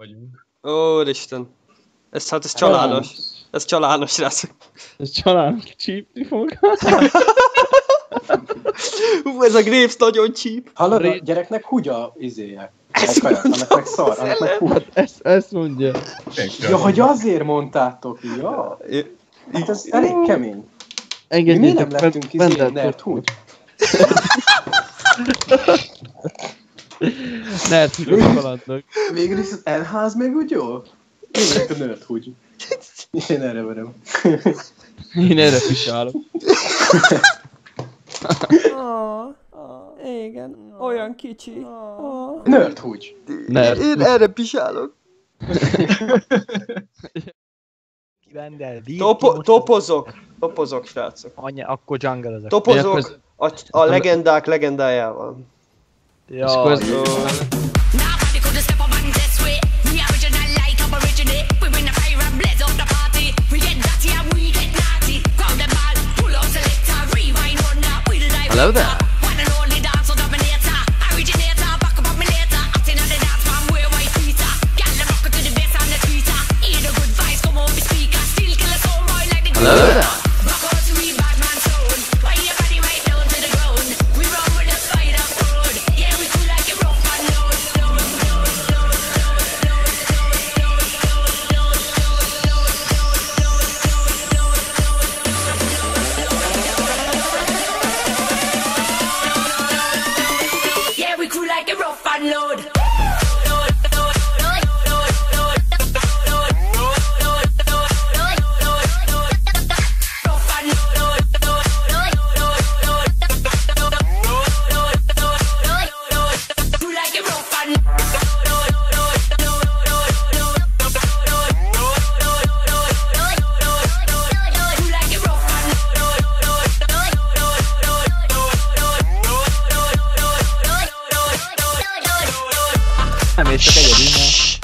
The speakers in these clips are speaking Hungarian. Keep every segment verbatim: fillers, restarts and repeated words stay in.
vagyunk. Ó, Isten. Ez hát ez családos. Ez családos, rászok. Ez családos, csípni fog. Hú, ez a grapes nagyon csíp. Hallod, a gyereknek húgya izéje. Ezt kaját, annak meg szar, annak meg húgya. Ezt, ezt mondja. Ja, hogy azért mondtátok, ja. Hát ez elég kemény. Mi miért nem lettünk izé nerdhub? Nerdhubos kalandok. Végülis az elház meg úgy jól? Én vagyok a nerdhub. Én erre verem. Én erre pisálok. Oh, oh, igen, oh, olyan kicsi. Oh. Nerdhub. Nerd. Én erre pisálok. Vendeel, Topo topozok, topozok, srácok. Anya, akkor jungle-ezek. Topozok az... a, a legendák legendájával. Jaj. Hello there.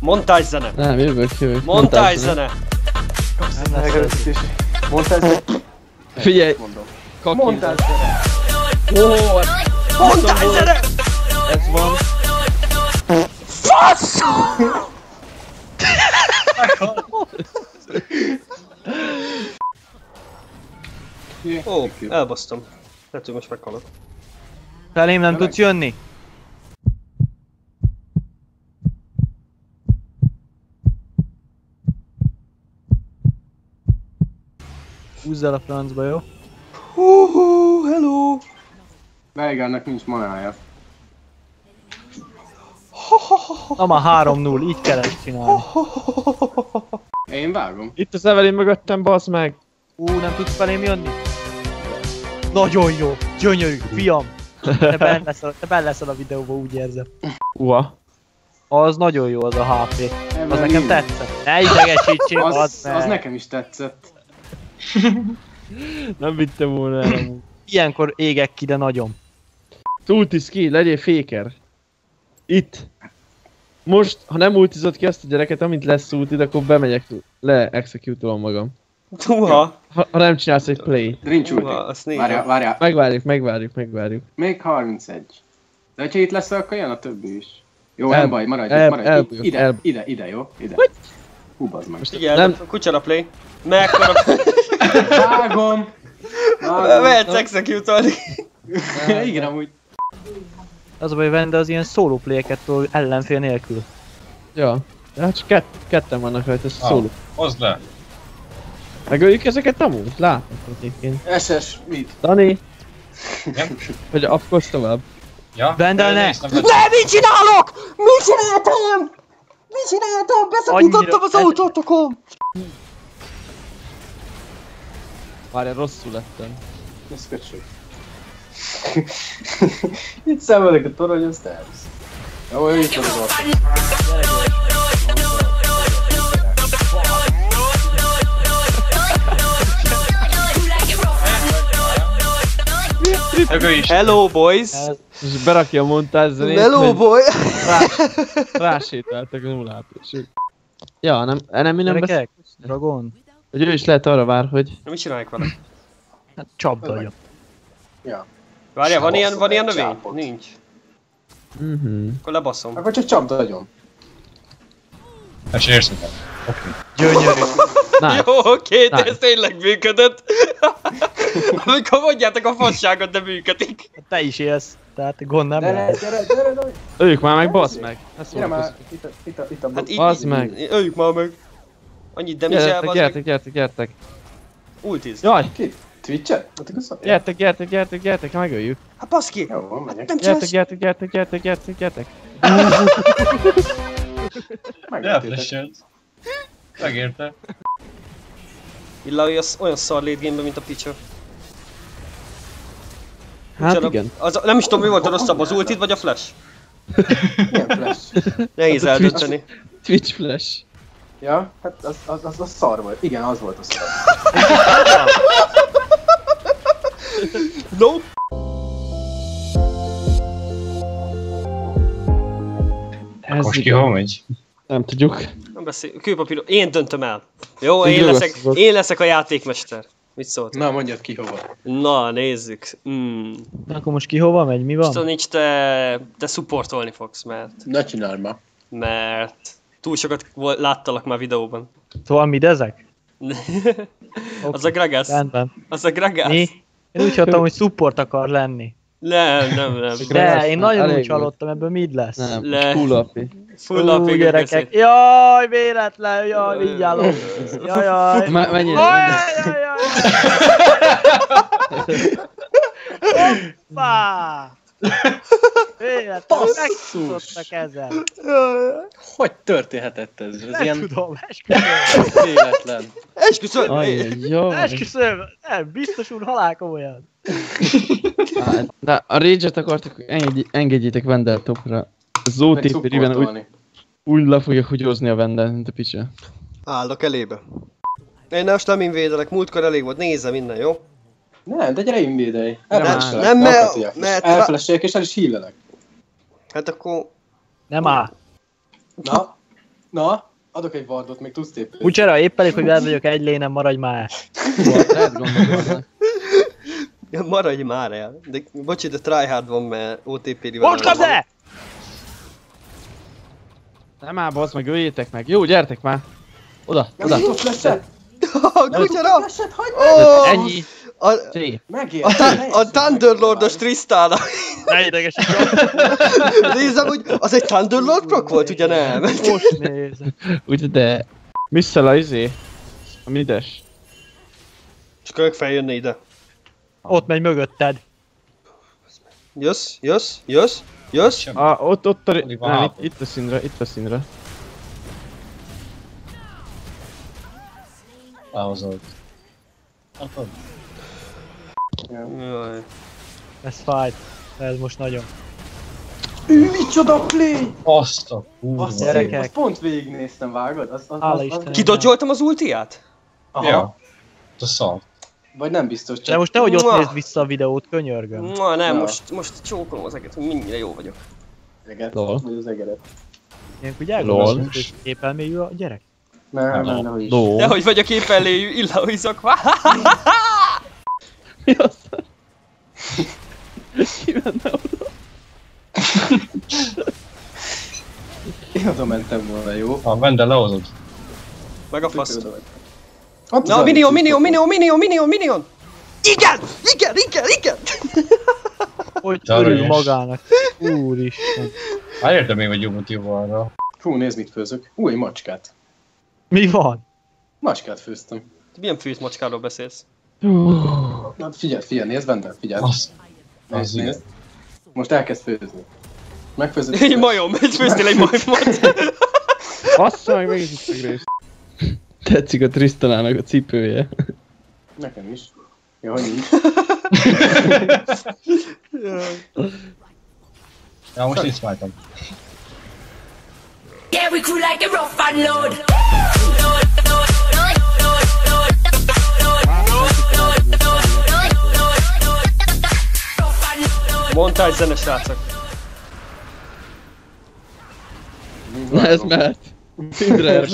Montázzzene! Nem, jövök, jövök. Montázzzene! Montázzzene! Figyelj! Montázzzene! Montázzzene! Montázzzene! Ez van. Fasz! Ó, elbasztam. Lehet, hogy most meghalok. Felém nem tudsz jönni? Húzz el a francba, jó? Húhú, hello! Veigarnak nincs manája. Na már három null, így kell ezt csinálni. Én vágom. Itt az Evelyn mögöttem, baszd meg! Ú, nem tudsz felém jönni? Nagyon jó! Gyönyörű, fiam! Te benn leszel, te benn leszel a videóba, úgy érzem. Uha. Az nagyon jó az a há pé. Nem, az nekem tetszett. Ne idegesítsél, az, az meg! Az nekem is tetszett. Nem vittem volna el amúgy. Ilyenkor égek ki, de nagyon. Ultiz ki, legyél féker. Itt. Most, ha nem ultizod ki azt a gyereket, amint lesz ultid, akkor bemegyek, le-execute-olom magam. Uha. Ha, ha nem csinálsz egy play. Nincs ulti. Várjál, várjál. Megvárjuk, megvárjuk, megvárjuk. Még harmincegy. De hogyha itt lesz, akkor jön a többi is. Jó, el, nem baj, maradj, el, maradj. El, ide, ide, ide, ide, jó? Ide. What? Hú, bazd meg. Igen, nem... Kucsera play. Mekkora... Vágom! Mehetsz execute-olni. Igen, amúgy. Az a baj, Vendeel az ilyen solo play-eket tol ellenfél nélkül. Ja. Hát csak kett ketten vannak rajta, solo. Hozd le! Megöljük ezeket amúgy? Látok egyébként. es es, mit? Dani! Igen? Hogy akkor tovább. Ja? Vendeel ne! Ne, mit csinálok? Mit csináltam? Mi csináltam? Beszakítottam az autótokon! Várjál, rosszul lettem. Ez köcsög. Itt szemelek a torony, azt elvisz. Jó, jó, itt van az autó. Hello boys! És berakja a montázzenét. Hello boy! Rásétáltak a nullát. Ja, nem, nem mi nem beszélek? Dragon. Hogy ő is lehet arra vár, hogy... Na mit csinálják vele? Hát csapdalja. Ja. Várjál, van ilyen, van ilyen növény? Nincs. Mhm. Akkor lebaszom. Akkor csak csapdaljon. És érszedem. Oké. Gyönyörű. Jó, oké, de ez tényleg működött. Amikor mondjátok a fasságot, de működik. Te is élsz, tehát gond nem lesz. Gyere, gyere, gyere! Öljük már meg, bassz meg! Gyere már, itt a, itt a, itt a bassz. Bassz meg! Öljük már meg! Annyit damage-el, bassz meg! Gyertek, gyertek, gyertek! Ultiz! Jaj! Ki? Twitch-et? Gyertek, gyertek, gyertek, gyertek, megöljük! Hát bassz ki! Jó, van, megyek! Gyertek, gyertek, gyertek, gyertek, gyertek, gyertek! Megértétek! Megérte! Illaoi olyan szar late game-ben, mint a picsa. Hát igen. Az, nem is tudom, mi volt a rosszabb, az ultit vagy a flash? Milyen flash? Nehéz eldönteni. Twitch flash. Ja, hát az, az, az, az szar volt. Igen, az volt a szar. No. Ez most ki hol megy? Nem tudjuk. Nem beszél. Kőpapír. Én döntöm el. Jó, én leszek, én leszek a játékmester. Mit szólt? Na, mondjad ki hova. Na, nézzük. Mm. Na, akkor most ki hova megy? Mi van? Stanics, te, te supportolni fogsz, mert... Ne csináld már. Mert... Túl sokat láttalak már videóban. Szóval mit ezek? Az a Gregász. Az a Gregász. Mi? Én úgy hallottam, hogy support akar lenni. Nem, nem, nem. De én nagyon úgy hallottam, ebből mit lesz? Nem, Le. Full api. Full api, gyerekek. Jaj, véletlen, jaj, vigyálom. Jaj, jaj. Menjél. Hoppá! Véletlen, megszúrtnak ezzel. Hogy történhetett ez? Ez nem tudom, esküszöm. Véletlen. Esküszöm. Esküszöm. Nem, biztos úr halál komolyan. De a rage-et akartok, engedjétek Vendeel topra. Az o té pé-ben úgy, úgy le fogja húgyozni a Vendeel, mint a picsa. Állok elébe. Én most nem invédelek, múltkor elég volt, nézze minden, jó? Nem, de gyere invédelj. Nem, mert... Elfelesseljek és el is hívelek. Hát akkor... Nem áll. Na, na, adok egy wardot, még tudsz tépni. Kucsera, épp elég, hogy veled vagyok egy lénem, maradj már el. Ja, maradj már el, de bocsi, de tryhard van, mert o té pé-rivel... Most kapd el! Nem áll, bassz meg, öljétek meg. Jó, gyertek már. Oda, oda. Nem tudsz leset? Kucsera! Ennyi. A Thunderlord-os Tristana. Ne idegesítsd. Nézem, hogy az egy Thunderlord proc volt, ugye nem? Most nézem. Ugye de... Misszel a izé? A mides. És kölök feljönne ide. Ott megy mögötted. Jössz, jössz, jössz, jössz. Ah, ott, ott a... Nem, itt a színre, itt a színre. Váhozolt. Akkor. Jaj. Ez fájt. Ez most nagyon. Ő, micsoda play! Azt a kurva. Azt gyerekek. Azt pont végignéztem, vágod? Azt, azt, azt, azt. Kidodzsoltam az ultiát? Aha. Ja. A szar. Vagy nem biztos, csak... De most nehogy ott nézd vissza a videót, könyörgöm. Ma nem, ja. most, most csókolom az eget, hogy mindjárt jó vagyok. Eget? Lol. Vagy az egeret. Ilyenkor gyárgolom, és épp elmélyül a gyerek. Nem, nem, nem is. Lol. Dehogy vagy a kép eléjű, Illaoi szakvá. Mi az? Ki menne oda? Én oda mentem volna, jó? Ha, Vendeel lehozod. Meg a faszt. Na, minion, minion, minion, minion, minion, minion! Igen! Igen, igen, igen! Hogy örül magának, úristen. Hát értem én, hogy jó motiv arra. Hú, nézd mit főzök. Új, macskát. Mi van? Macskát főztem. Milyen fűz macskáról beszélsz? Na figyelj, figyelj, nézd Vendeel, figyelj. Nézd, nézd. Most elkezd főzni. Megfőzöd. Egy majom, egy főztél egy majomot. Bassza meg, meg is itt megrészt. Tetszik a Tristanának a cipője. Nekem is. Jó, nincs. Ja, most is váltam. Yeah, we cool like a rough and load. Montágy zene, srácok. Na ez mehet. Mindre erre.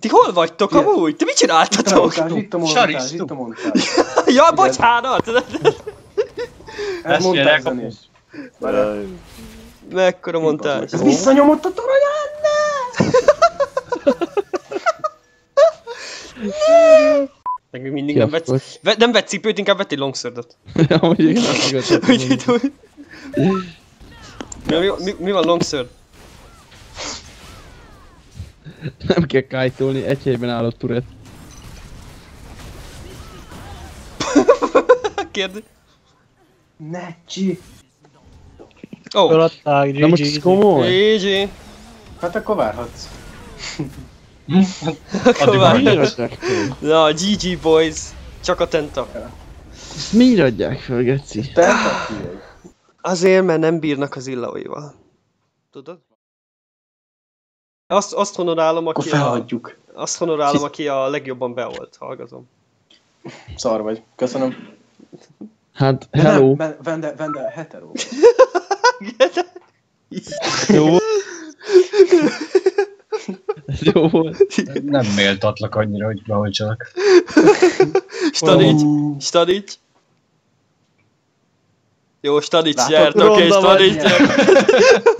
Ti hol vagytok amúgy? Te mit csináltatok? Itt a montázs, itt a montázs. Ja, bocsánat! Ez montázs zenés. Mekkora montázs. Ez visszanyomott a toronyát, ne! nem vetsz, ve, nem vetsz cipőt, inkább vettél longszördöt. Amúgy igen, azt igazán. Mi van longszörd? Nem kell kájtolni, egy helyben áll a turret. Kérdés. Necsi! Oh. Feladták, G G. Na most ez komoly? G G. Hát akkor várhatsz. Akkor várhatsz. Na, G G boys. Csak a Tenta. Ezt miért adják fel, geci? Tenta fiai. Azért, mert nem bírnak az Illaoival. Tudod? Azt, azt honorálom, aki a... Azt honorálom, aki a legjobban beolt. Hallgatom. Szar vagy. Köszönöm. Hát, hello. Vendeel, Vendeel, hetero. Jó volt. Jó volt. Nem méltatlak annyira, hogy valahogy csak. Stanics, Stanics. Jó, Stanics járt, oké, Stanics járt.